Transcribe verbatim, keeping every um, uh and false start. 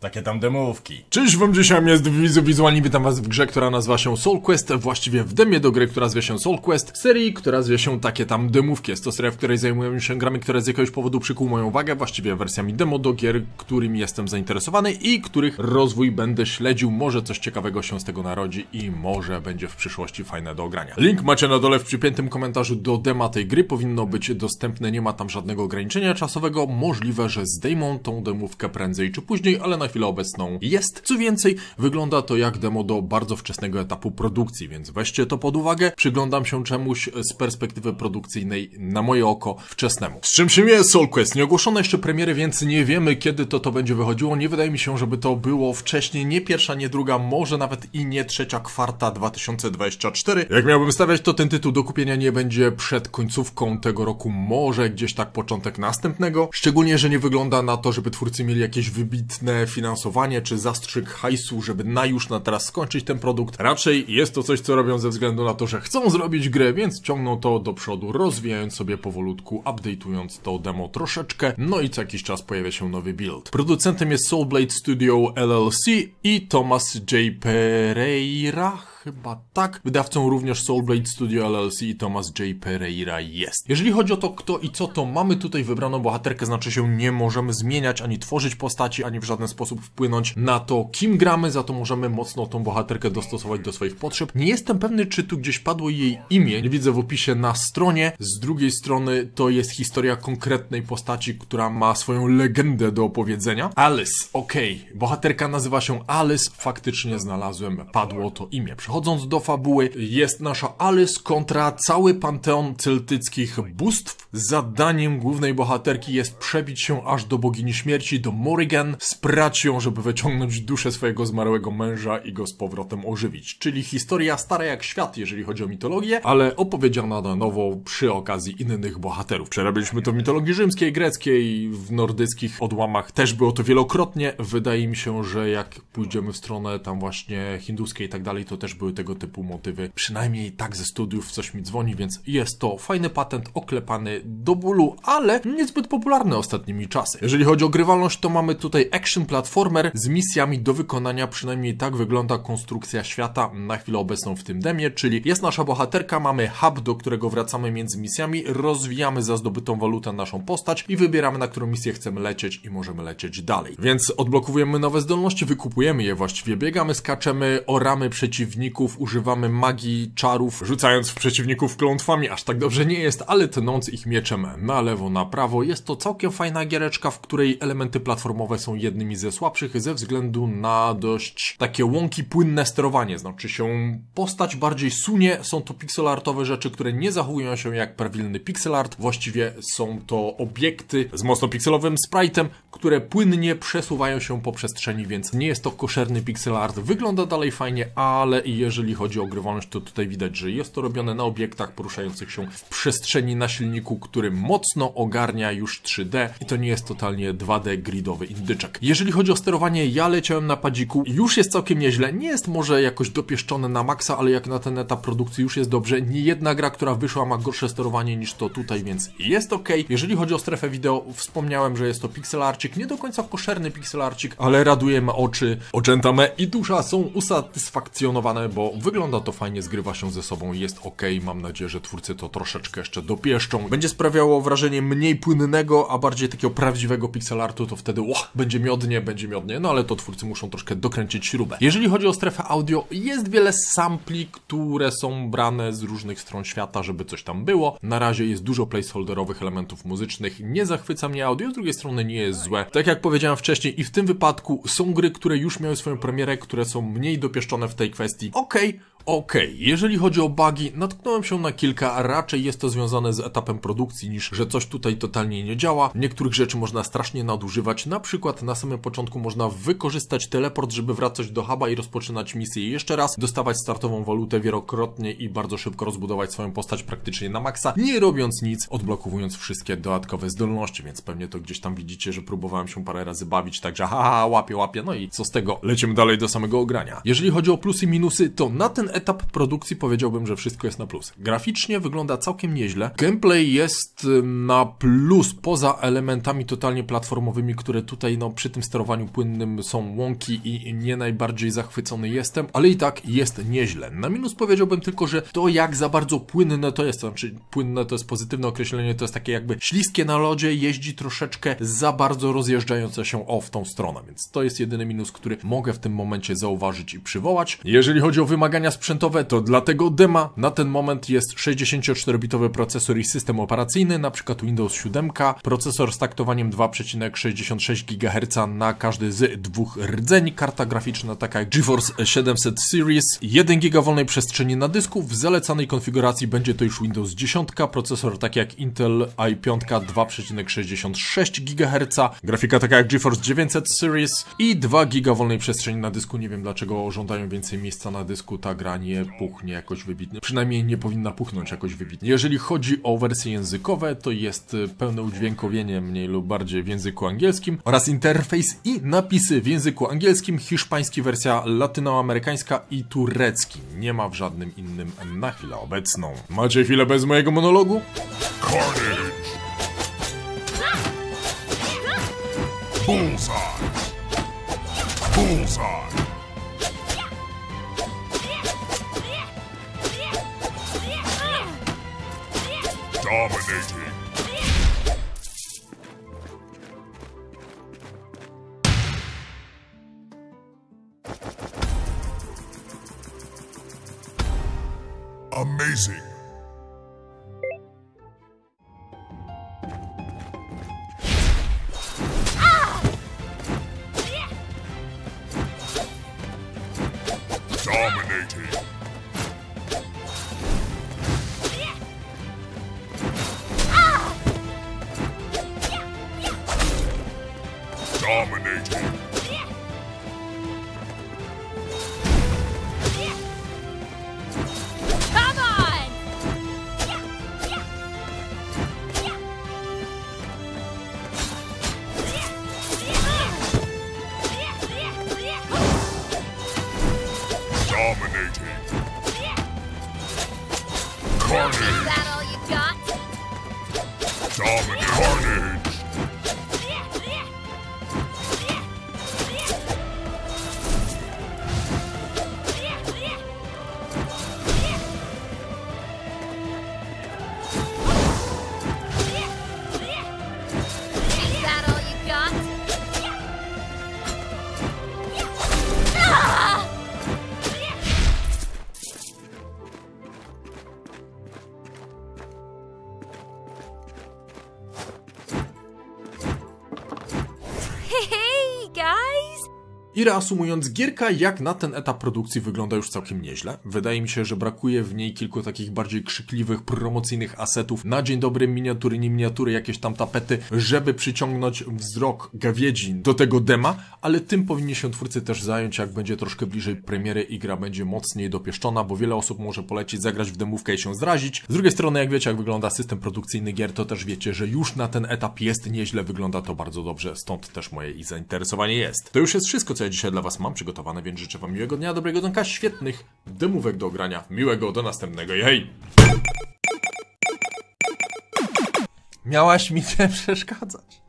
Takie tam demówki. Cześć wam, dzisiaj jest Wizu Wizualni, witam was w grze, która nazywa się SoulQuest, właściwie w demie do gry, która nazywa się SoulQuest, serii, która nazywa się takie tam demówki. Jest to seria, w której zajmuję się grami, które z jakiegoś powodu przykuł moją uwagę, właściwie wersjami demo do gier, którymi jestem zainteresowany i których rozwój będę śledził. Może coś ciekawego się z tego narodzi i może będzie w przyszłości fajne do ogrania. Link macie na dole w przypiętym komentarzu do dema tej gry, powinno być dostępne, nie ma tam żadnego ograniczenia czasowego, możliwe, że zdejmą tą demówkę prędzej czy później, ale na chwilę obecną jest. Co więcej, wygląda to jak demo do bardzo wczesnego etapu produkcji, więc weźcie to pod uwagę. Przyglądam się czemuś z perspektywy produkcyjnej, na moje oko, wczesnemu. Z czym się jest SoulQuest? Nie ogłoszono jeszcze premiery, więc nie wiemy, kiedy to to będzie wychodziło. Nie wydaje mi się, żeby to było wcześniej, nie pierwsza, nie druga, może nawet i nie trzecia kwarta dwa tysiące dwudziestego czwartego. Jak miałbym stawiać, to ten tytuł do kupienia nie będzie przed końcówką tego roku, może gdzieś tak początek następnego. Szczególnie, że nie wygląda na to, żeby twórcy mieli jakieś wybitne finansowanie czy zastrzyk hajsu, żeby na już na teraz skończyć ten produkt. Raczej jest to coś, co robią ze względu na to, że chcą zrobić grę, więc ciągną to do przodu, rozwijając sobie powolutku, update'ując to demo troszeczkę, no i co jakiś czas pojawia się nowy build. Producentem jest Soulblade Studio L L C i Thomas J. Pereira, chyba tak. Wydawcą również Soulblade Studio L L C i Thomas J. Pereira jest. Jeżeli chodzi o to, kto i co, to mamy tutaj wybraną bohaterkę, znaczy się nie możemy zmieniać, ani tworzyć postaci, ani w żaden sposób wpłynąć na to, kim gramy, za to możemy mocno tą bohaterkę dostosować do swoich potrzeb. Nie jestem pewny, czy tu gdzieś padło jej imię, nie widzę w opisie na stronie. Z drugiej strony to jest historia konkretnej postaci, która ma swoją legendę do opowiedzenia. Alice, okej, okay. Bohaterka nazywa się Alice, faktycznie znalazłem, padło to imię. Przechodząc do fabuły, jest nasza Alice kontra cały panteon celtyckich bóstw. Zadaniem głównej bohaterki jest przebić się aż do bogini śmierci, do Morrigan, sprać ją, żeby wyciągnąć duszę swojego zmarłego męża i go z powrotem ożywić. Czyli historia stara jak świat, jeżeli chodzi o mitologię, ale opowiedziana na nowo przy okazji innych bohaterów. Przerabialiśmy to w mitologii rzymskiej, greckiej, w nordyckich odłamach też było to wielokrotnie. Wydaje mi się, że jak pójdziemy w stronę tam właśnie hinduskiej i tak dalej, to też były tego typu motywy. Przynajmniej tak ze studiów coś mi dzwoni, więc jest to fajny patent, oklepany do bólu, ale niezbyt popularny ostatnimi czasy. Jeżeli chodzi o grywalność, to mamy tutaj action platformer z misjami do wykonania, przynajmniej tak wygląda konstrukcja świata na chwilę obecną w tym demie, czyli jest nasza bohaterka, mamy hub, do którego wracamy między misjami, rozwijamy za zdobytą walutę naszą postać i wybieramy, na którą misję chcemy lecieć i możemy lecieć dalej. Więc odblokowujemy nowe zdolności, wykupujemy je właściwie, biegamy, skaczemy, oramy przeciwników, używamy magii, czarów, rzucając w przeciwników klątwami, aż tak dobrze nie jest, ale tnąc ich mieczem na lewo, na prawo. Jest to całkiem fajna giereczka, w której elementy platformowe są jednymi ze słabszych ze względu na dość takie łąki, płynne sterowanie, znaczy się postać bardziej sunie, są to pikselartowe rzeczy, które nie zachowują się jak prawilny pixelart, właściwie są to obiekty z mocno pikselowym sprite'em, które płynnie przesuwają się po przestrzeni, więc nie jest to koszerny pixelart, wygląda dalej fajnie, ale i jeżeli chodzi o grywalność, to tutaj widać, że jest to robione na obiektach poruszających się w przestrzeni na silniku, który mocno ogarnia już trzy D i to nie jest totalnie dwa D gridowy indyczek. Jeżeli chodzi o sterowanie, ja leciałem na padziku, już jest całkiem nieźle, nie jest może jakoś dopieszczone na maksa, ale jak na ten etap produkcji już jest dobrze. Nie jedna gra, która wyszła, ma gorsze sterowanie niż to tutaj, więc jest ok. Jeżeli chodzi o strefę wideo, wspomniałem, że jest to pixelarcik, nie do końca koszerny pixelarcik, ale raduje me oczy, oczęta me i dusza są usatysfakcjonowane, bo wygląda to fajnie, zgrywa się ze sobą, jest ok, mam nadzieję, że twórcy to troszeczkę jeszcze dopieszczą. Będzie sprawiało wrażenie mniej płynnego, a bardziej takiego prawdziwego pixelartu, to wtedy ło, będzie miodnie, będzie miodnie, no ale to twórcy muszą troszkę dokręcić śrubę. Jeżeli chodzi o strefę audio, jest wiele sampli, które są brane z różnych stron świata, żeby coś tam było. Na razie jest dużo placeholderowych elementów muzycznych, nie zachwyca mnie audio, z drugiej strony nie jest złe. Tak jak powiedziałem wcześniej, i w tym wypadku są gry, które już miały swoją premierę, które są mniej dopieszczone w tej kwestii. Okej, okej. Jeżeli chodzi o bugi, natknąłem się na kilka, a raczej jest to związane z etapem produkcji, niż że coś tutaj totalnie nie działa. Niektórych rzeczy można strasznie nadużywać, na przykład na samym początku można wykorzystać teleport, żeby wracać do huba i rozpoczynać misję jeszcze raz, dostawać startową walutę wielokrotnie i bardzo szybko rozbudować swoją postać praktycznie na maksa, nie robiąc nic, odblokowując wszystkie dodatkowe zdolności, więc pewnie to gdzieś tam widzicie, że próbowałem się parę razy bawić, także haha, łapie, łapie, no i co z tego, lecimy dalej do samego ogrania. Jeżeli chodzi o plusy, minusy, to na ten etap produkcji powiedziałbym, że wszystko jest na plus. Graficznie wygląda całkiem nieźle. Gameplay jest na plus, poza elementami totalnie platformowymi, które tutaj no, przy tym sterowaniu płynnym są łąki i nie najbardziej zachwycony jestem, ale i tak jest nieźle. Na minus powiedziałbym tylko, że to jak za bardzo płynne to jest, to znaczy płynne to jest pozytywne określenie, to jest takie jakby śliskie na lodzie, jeździ troszeczkę za bardzo rozjeżdżające się o w tą stronę, więc to jest jedyny minus, który mogę w tym momencie zauważyć i przywołać. Jeżeli chodzi o wymagania sprzętowe, to dla tego dema na ten moment jest sześćdziesięcioczterobitowy procesor i system operacyjny, na przykład Windows siedem, procesor z taktowaniem dwa przecinek sześćdziesiąt sześć gigaherca na każdy z dwóch rdzeni, karta graficzna taka jak GeForce siedemset Series, jeden giga wolnej przestrzeni na dysku, w zalecanej konfiguracji będzie to już Windows dziesięć, procesor taki jak Intel i pięć dwa przecinek sześćdziesiąt sześć gigaherca, grafika taka jak GeForce dziewięćset Series i dwa giga wolnej przestrzeni na dysku. Nie wiem dlaczego żądają więcej miejsca na dysku, ta gra nie puchnie jakoś wybitnie, przynajmniej nie powinna puchnąć jakoś wybitnie. Jeżeli chodzi o wersje językowe, to jest pełne udźwiękowienie mniej lub bardziej w języku angielskim oraz interfejs i napisy w języku angielskim, hiszpański, wersja latynoamerykańska i turecki. Nie ma w żadnym innym na chwilę obecną. Macie chwilę bez mojego monologu? Carnage! Bullseye! Bullseye! Dominating! Amazing! I reasumując, gierka jak na ten etap produkcji wygląda już całkiem nieźle. Wydaje mi się, że brakuje w niej kilku takich bardziej krzykliwych, promocyjnych asetów. Na dzień dobry miniatury, nie miniatury, jakieś tam tapety, żeby przyciągnąć wzrok gawiedzi do tego dema, ale tym powinni się twórcy też zająć, jak będzie troszkę bliżej premiery i gra będzie mocniej dopieszczona, bo wiele osób może polecić, zagrać w demówkę i się zrazić. Z drugiej strony, jak wiecie, jak wygląda system produkcyjny gier, to też wiecie, że już na ten etap jest nieźle, wygląda to bardzo dobrze, stąd też moje i zainteresowanie jest. To już jest wszystko, co ja dzisiaj dla was mam przygotowane, więc życzę wam miłego dnia, dobrego dnia, świetnych demówek do grania, miłego do następnego i hej! Miałaś mi nie przeszkadzać.